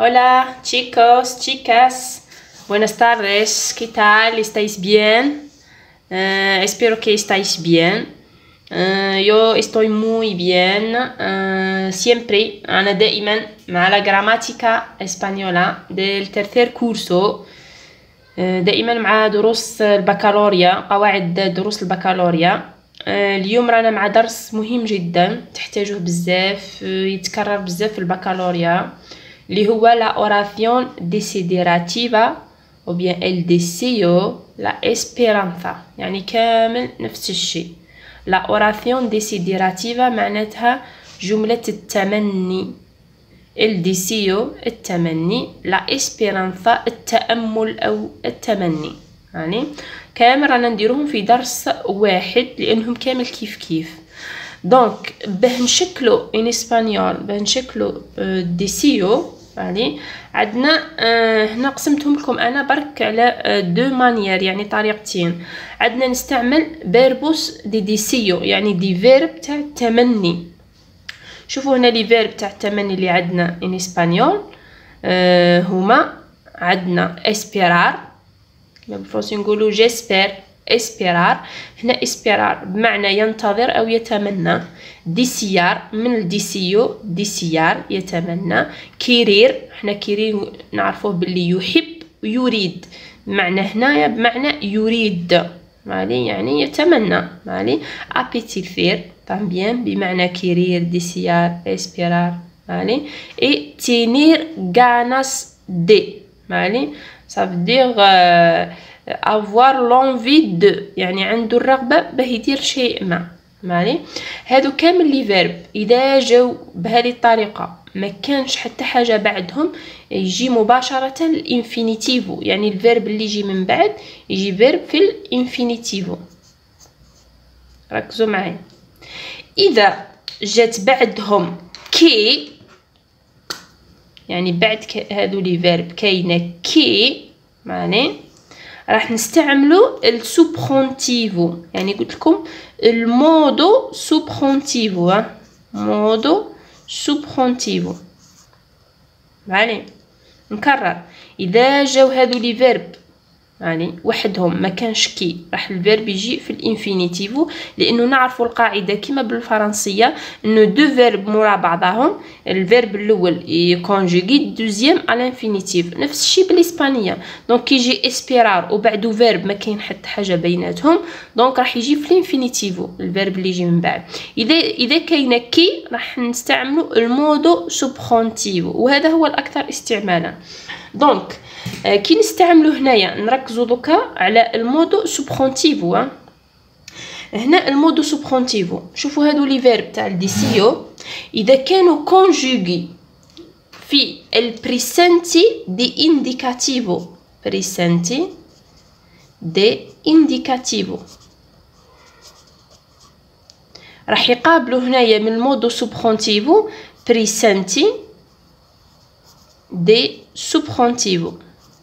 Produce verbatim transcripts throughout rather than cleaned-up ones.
Hola chicos, chicas, buenas tardes, ¿qué tal? ¿Estáis bien? Uh, espero que estáis bien. Uh, yo estoy muy bien. Uh, siempre, أنا دائما مع la gramática española del tercer curso. Uh, دائما مع دروس البكالوريا، قواعد دروس البكالوريا. Uh, اليوم رانا مع درس مهم جدا تحتاجه بزاف، uh, يتكرر بزاف في البكالوريا. اللي هو la oración desiderativa ou bien el deseo, la esperanza. يعني كامل نفس الشيء. La oración desiderativa معناتها جملة التمني. El deseo التمني. La esperanza التأمل أو التمني. يعني كامل رانا نديروهم في درس واحد لأنهم كامل كيف كيف. دونك باه نشكلو ان اسبانيول، باه نشكلو ديسيو، يعني عندنا هنا قسمتهم لكم انا برك على دو مانيير، يعني طريقتين. عندنا نستعمل فيربوس دي ديسيو، يعني دي فيرب تاع التمني. شوفوا هنا لي فيرب تاع التمني اللي عندنا ان اسبانيول هما عندنا اسبيرار، كما بالفرنسي نقولو جيسبير. اسبيرار هنا اسبيرار بمعنى ينتظر او يتمنى. ديسيار من الديسيو، ديسيار يتمنى. كيرير حنا كيرير نعرفوه باللي يحب ويريد، بمعنى هنايا بمعنى يريد مالي يعني يتمنى مالي. ابيتيفير طامبيان بمعنى كيرير، ديسيار، اسبيرار مالي. اي تينير غاناس دي مالي صافدير avoir l'envie de، يعني عنده الرغبه باه يدير شيء ما مالي. هادو كامل لي فيرب اذا جاو بهذه الطريقه ما كانش حتى حاجه بعدهم يجي مباشره الانفينيتيفو، يعني الفيرب اللي يجي من بعد يجي فيرب في الانفينيتيفو. ركزوا معايا، اذا جات بعدهم كي، يعني بعد هادو لي فيرب كاينه كي مالي، راح نستعملوا السوبرونتيفو. يعني قلت لكم المودو سوبرونتيفو، مودو سوبرونتيفو معني. نكرر، اذا جاو هادو لي فيرب يعني وحدهم ما كانش كي، راح الفيرب يجي في الانفينيتيفو، لانه نعرفوا القاعده كما بالفرنسيه انه دو فيرب مورا بعضهم، الفيرب الاول يكونجيغي الدوزيام على الانفينيتيف. نفس الشيء بالاسبانيه، دونك كي يجي اسبيرار وبعدو فيرب ما كاين حتى حاجه بيناتهم، دونك راح يجي في الانفينيتيفو الفيرب اللي يجي من بعد. اذا اذا كاينه كي راح نستعملوا المودو سوبرونتيفو، وهذا هو الاكثر استعمالا. دونك كي نستعملو هنايا نركزو دوكا على المودو سوبرونتيفو. هنا المودو سوبرونتيفو شوفو هادو لي فيرب تاع الديسيو اذا كانوا كونجوغي في البريسنتي دي انديكاتيفو، بريسنتي دي انديكاتيفو راح يقابلو هنايا من المودو سوبرونتيفو بريسنتي دي سوبرونتيفو،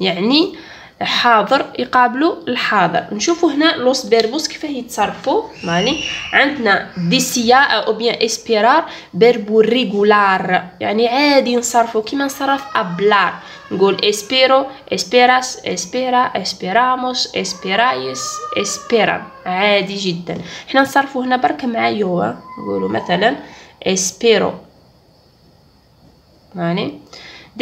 يعني حاضر يقابلوا الحاضر. نشوفوا هنا لوس بيربوس كيفاه يتصرفوا مالي. عندنا ديسيا او بيان اسبيرار بيربو ريغولار، يعني عادي نصرفوا كيما نصرف ابلار، نقول اسبيرو، اسبيراس، اسبيرا، اسبيراموس، اسبيرايس، اسبيران، عادي جدا. حنا نصرفوا هنا برك مع يو، نقولوا مثلا اسبيرو مالي.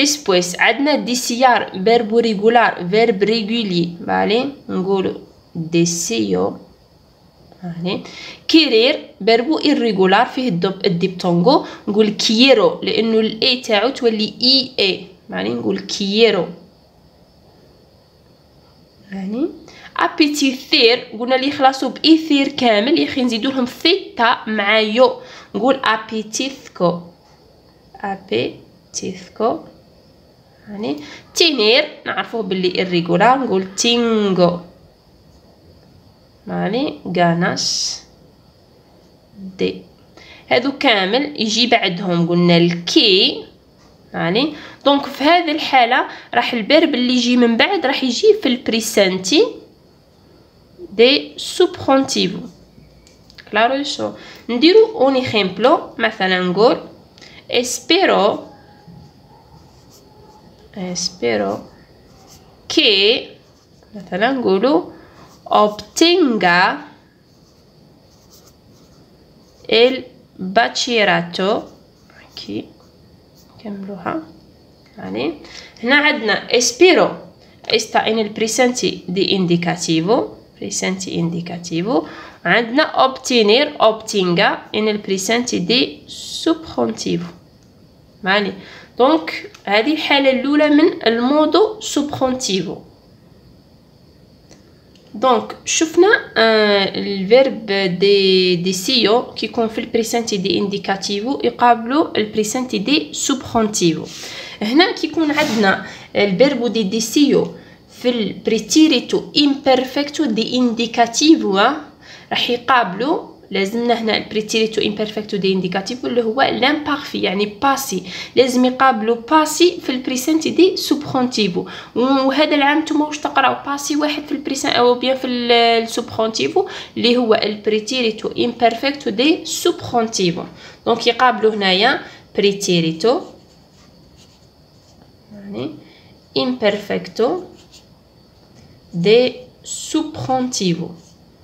Después عندنا desear verbo regular verbo regulier vale نقولوا deseo vale. querer verbo irregular فيه الدبتونغو، نقول quiero لانه الاي تاعو تولي اي اي يعني نقول quiero يعني. appetizer قلنا لي خلاصو بايثير كامل، يا اخي نزيدو لهم ثيتا مع يو، نقول appetizco appetizco يعني. تينير نعرفوه باللي الريغولار، نقول تينغو مالي غاناس دي. هادو كامل يجي بعدهم قلنا الكي يعني. دونك في هذه الحاله راح البرب اللي يجي من بعد راح يجي في البريسنتي دي سوبرونتيفو. كلارو شو نديرو اون اكزامبلو، مثلا نقول espero eh, spero che andate all'angolo ottenga il bachillerato qui كملوها يعني هنا عندنا espero esta in il presente di indicativo presente indicativo عندنا obtenere obtenga in il presente di subjuntivo معني دونك هذه الحاله الاولى من المودو subjuntivo دونك شفنا الفيرب دي دي سيو كي يكون في البريسنتي دي انديكاتيفو يقابلو البريسنتي دي سوبرونتيفو. هنا كي يكون عندنا الفيرب دي دي سيو في البريتيريتو امبيرفكتو دي انديكاتيفو راح يقابلو لازمنا هنا البريتيريتو امبيرفكتو دي انديكاتيفو اللي هو لامبارفي يعني باسي لازم يقابلو باسي في البريسنتي دي سوبرونتيفو وهذا العام نتوما واش تقراو باسي واحد في البريسنت او بيان في السوبرونتيفو اللي هو البريتيريتو امبيرفكتو دي سوبرونتيفو دونك يقابلو هنايا بريتيريتو يعني امبيرفكتو دي سوبرونتيفو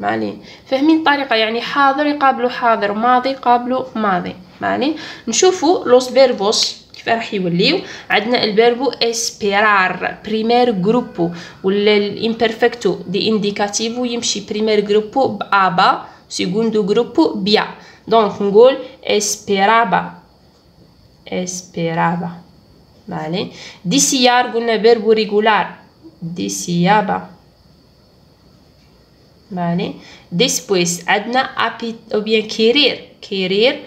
معني فاهمين الطريقه يعني حاضر يقابلوا حاضر ماضي يقابلوا ماضي معني نشوفوا لوس فيربوس كيف راح يوليو عندنا الفيربو اسبيرار بريمير جروبو والامبيرفكتو دي انديكاتيفو يمشي بريمير جروبو بابا سيغوندو جروبو بيا دونك نقول اسبيرابا اسبيرابا معني دي سيار قلنا فيربو ريغولار دي سيابا معني ديسبويس عندنا ابي او بيان كيرير كيرير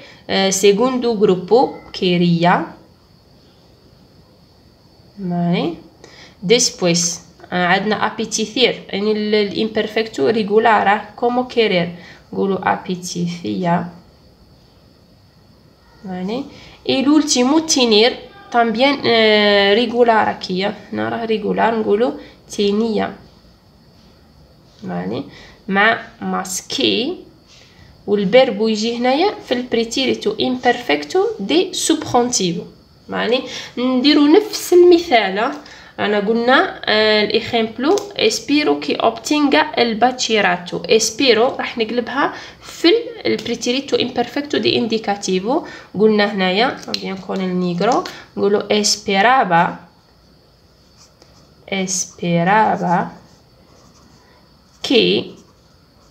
سيغوندو جروبو كيريا معني ديسبويس عندنا ابيتيثير يعني الامبيرفكتو ريغولارا كومو كيرير نقولوا ابيتيثيا معني اي لولتيمو تينير طامبيان ريغولارا كيا هنا راه ريغولار نقولوا تينيا معني مع ماسكي والبرب يجي هنايا في البريتيريتو امبيرفكتو دي سوبرونتيفو معني نديرو نفس المثال انا قلنا الاكزامبلو اسبيرو كي اوبتينغا الباتشيراتو اسبيرو راح نقلبها في البريتيريتو امبيرفكتو دي انديكاتيفو قلنا هنايا بيان كون النيغرو نقولو اسبيرابا اسبيرابا كي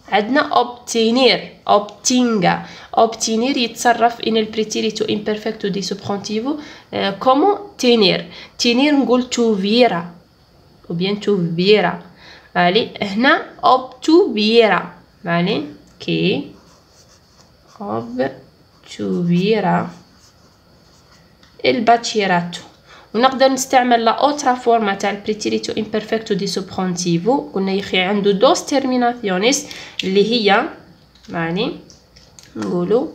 عندنا obtenere obtinga obtenere يتصرف in il preterito imperfecto di subjuntivo como tenere tenere نقول tuviera ou bien tuviera علي هنا obtuviera معني كي obtuviera il bachillerato ونقدر نستعمل لا اوترا فورما تاع البريتيريتو امبيرفكتو دي سوبرونتيفو قلنا يخي عنده دوس تيرميناسيونيس اللي هي معني نقولوا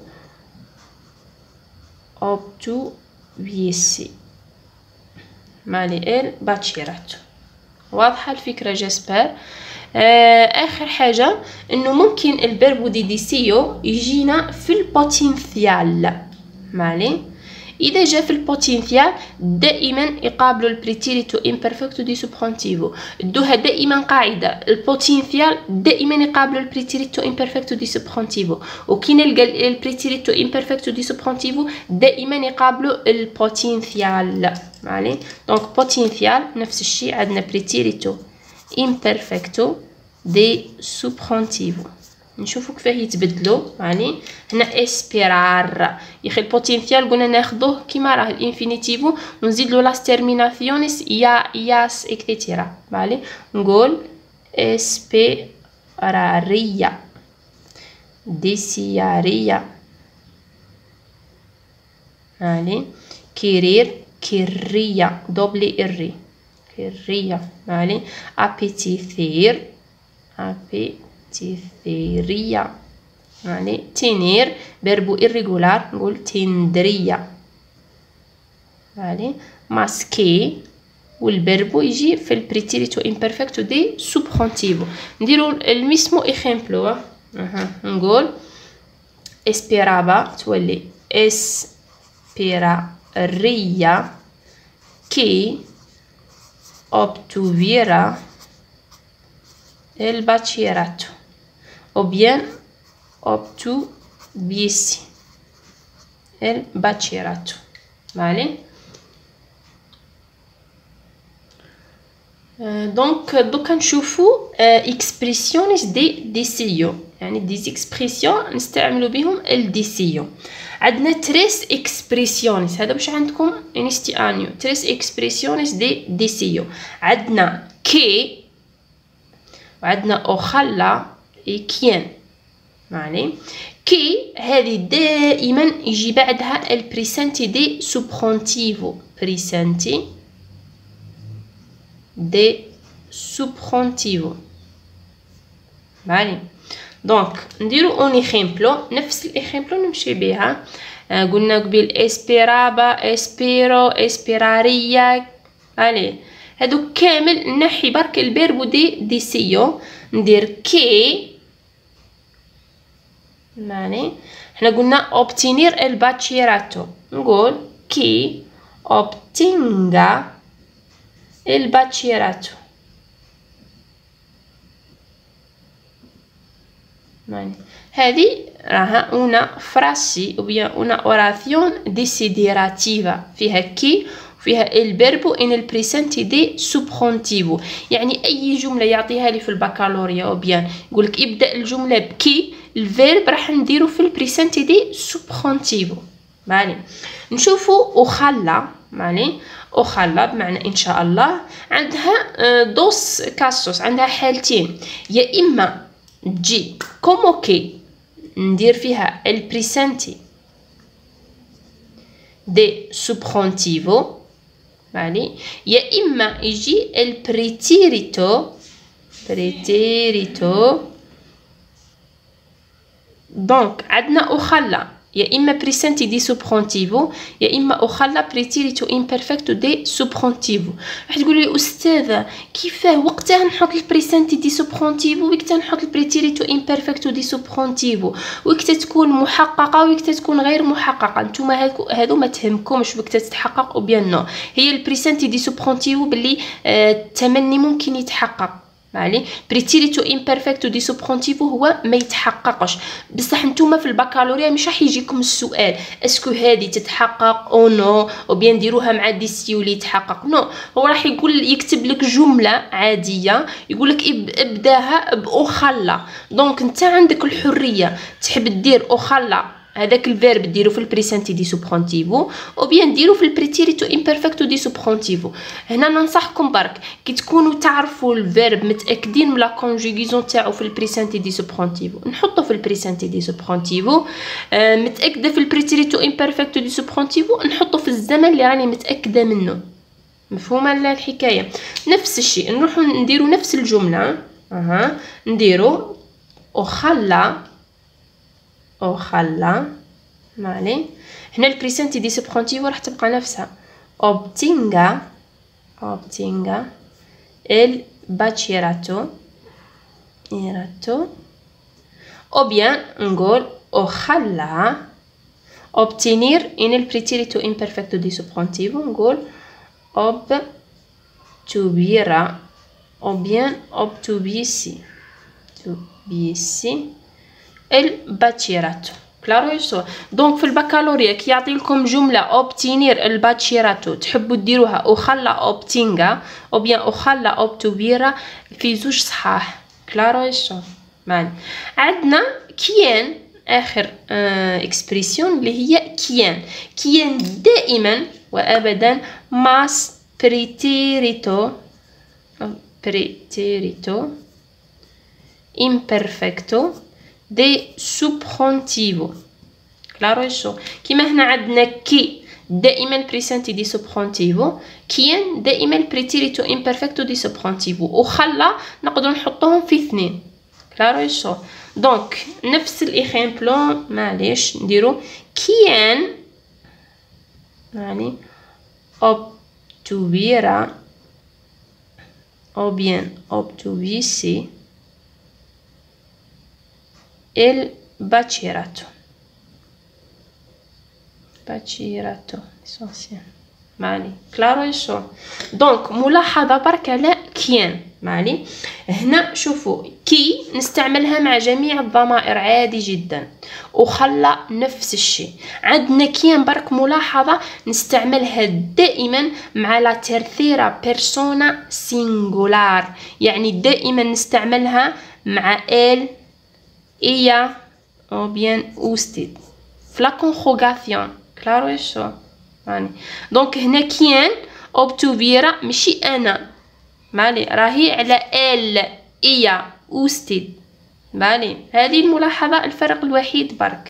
اوبتو بيسي معني ال باتشيراتو واضحه الفكره جيسبر. اخر حاجه انه ممكن البربو دي دي سيو يجينا في البوتنسيال معني إذا جاء في البوتنسيال دائما يقابلوا البريتيريتو امبيرفكتو دي سوبرونتيفو دوها دائما قاعده البوتنسيال دائما يقابلوا البريتيريتو امبيرفكتو دي سوبرونتيفو وكي نلقى البريتيريتو امبيرفكتو دي سوبرونتيفو دائما يقابلوا البوتنسيال معني دونك بوتنسيال نفس الشيء عندنا بريتيريتو امبيرفكتو دي سوبرونتيفو نشوفوا كيفاه يتبدلوا يعني هنا اسبيرار يخي البوتنسيال قلنا ناخذوه كيما راه الانفينيتيفو ونزيد له لاس تيرميناسيونيس يا ياس اكتيتيرا فالي نقول اسبيراريا ديسياريا فالي كيرير كيريا دوبلي اري كيريا فالي ابيتيثير ابي تيثيريا يعني تينير بربو إريغولار نقول تندريا يعني ماسكي والبربو يجي في البريتيريتو امبيرفكتو دي سوبرونتيفو نديرو الميسمو اكزامبلو اه نقول اسبيرابا تولي اسبيراريا كي obtuviera el bachillerato o bien obtuviese el bachillerato, vale? Donc, donc, نشوفوا expressions des décisions. يعني des expressions نستعملوا بهم ال décisions. عندنا تريس expressions. هذا باش عندكم نستعانيو. تريس expressions des décisions. عندنا que وعندنا أخلا كين. معني كي هذه دائما يجي بعدها ال presente de subjuntivo. Presente des subjonctivos. Vale. Donc, نديرو un exemple. نفس l'exemple نمشي بها. قلنا قبل esperaba, espero, esperaría. Vale. هادو كامل نحي برك البيربو دي ديسيو. ندير كي. معني حنا قلنا obtenir el bachillerato. نقول كي obtenga il bachillerato. يعني هذه راها una frase ou bien una orazione desiderativa فيها كي وفيها البربو ان البريسنتي دي سوبرونتيفو. يعني اي جمله يعطيها لي في البكالوريا او بيان يقول لك ابدا الجمله بكي الفيرب راح نديرو في البريسنتي دي سوبرونتيفو. معني نشوفو وخلا. معني أخلا بمعنى إن شاء الله عندها دوس كاسوس، عندها حالتين، يا إما تجي كومو كي ندير فيها البريسنتي دي سوبرونتيفو، معني يا إما يجي البريتيريتو بريتيريتو. دونك عندنا أخلا يا إما presente di subjuntivo يا إما أخلى preterito imperfecto di subjuntivo. راح تقولي أستاذة كيفاه وقتها نحط presente di subjuntivo وقتها نحط preterito imperfecto di subjuntivo، وقتها تكون محققة وقتها تكون غير محققة. نتوما هادو ما تهمكمش وقتها تتحقق أو بيان نو. هي الpresente di subjuntivo باللي التمني ممكن يتحقق. معني بريتيريتو امبيرفكتو دي سوبرونتيفو هو ما يتحققش، بصح نتوما في البكالوريا مش راح يجيكم السؤال اسكو هذه تتحقق او نو او بيان ديروها مع ديسيو اللي يتحقق. نو هو راح يقول يكتب لك جمله عاديه يقول لك ابداها باخلا. دونك انت عندك الحريه تحب دير اخلا هذاك الفيرب ديرو في البريسنتي دي سوبرونتيفو او بيان ديرو في البريتيريتو امبيرفكتو دي سوبرونتيفو. هنا ننصحكم برك كي تكونوا تعرفوا الفيرب متاكدين من لا كونجيغيزون تاعو في البريسنتي دي سوبرونتيفو نحطو في البريسنتي دي سوبرونتيفو، آه متاكده في البريتيريتو امبيرفكتو دي سوبرونتيفو نحطو في الزمن اللي راني متاكده منه. مفهومه الحكايه؟ نفس الشيء نروحو نديرو نفس الجمله. اها نديرو اخلا أخلا. معني هنا البريسنتي دي سوبرونتيفو راح تبقى نفسها obtenga obtenga el bachillerato او بيان نقول أخلا obtenir in el preterito imperfecto di subjuntivo نقول obtuviera او بيان obtuviesi obtuviesi الباتشيراتو. كلارو يسوا. دونك في البكالوريا كي يعطي لكم جمله اوبتينير الباتشيراتو تحبوا ديروها اوخلا اوبتينغا او بيان اوخلا اوبتوبيرا في زوج صحاح. كلارو يسوا. معني عندنا كيان اخر اه اكسبريسيون اللي هي كيان. كيان دائما وابدا ماس بريتيريتو بريتيريتو امبرفكتو دي سوبرونتيفو. كلارو يسو. كيما هنا عندنا كي دائما البريسنتي دي سوبرونتيفو، كيان دائما البريتيريتو امبيرفكتو دي سوبرونتيفو، وخلا نقدروا نحطوهم في اثنين. كلارو يسو. دونك نفس الاكزامبل معليش نديرو كيان يعني obtuviera او bien obtuviese il bachillerato bachillerato essentiel. معلي كلارو شور. دونك ملاحظه برك على كيان معلي. هنا شوفوا كي نستعملها مع جميع الضمائر عادي جدا، وخلى نفس الشيء. عندنا كيان برك ملاحظه نستعملها دائما مع لا تيرثيرا بيرسونا سينغولار، يعني دائما نستعملها مع ال إيا أو بيان أوستيد في لا كونخوغاسيون كلارو الشو. يعني دونك هنا كيان أوبتوفيرا ماشي أنا مالي، راهي على ال إيا أوستيد مالي. هذه الملاحظة الفرق الوحيد برك.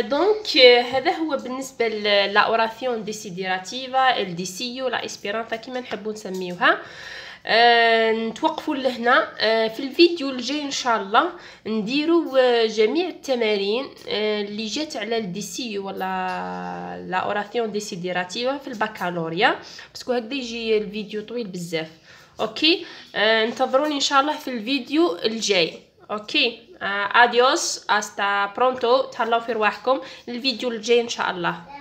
دونك هذا هو بالنسبة لا أوراسيون ديسيديراتيفا ال دي سيو لا إسبيرانتا كيما نحبو نسميوها. أه نتوقفوا لهنا. أه في الفيديو الجاي ان شاء الله نديرو جميع التمارين أه اللي جات على الديسي ولا لا اوراسيون ديسيديراتيفا في الباكالوريا، باسكو هكذا يجي الفيديو طويل بزاف. اوكي أه انتظروني ان شاء الله في الفيديو الجاي. اوكي أه اديوس استا برونتو، تهلاو في رواحكم. الفيديو الجاي ان شاء الله.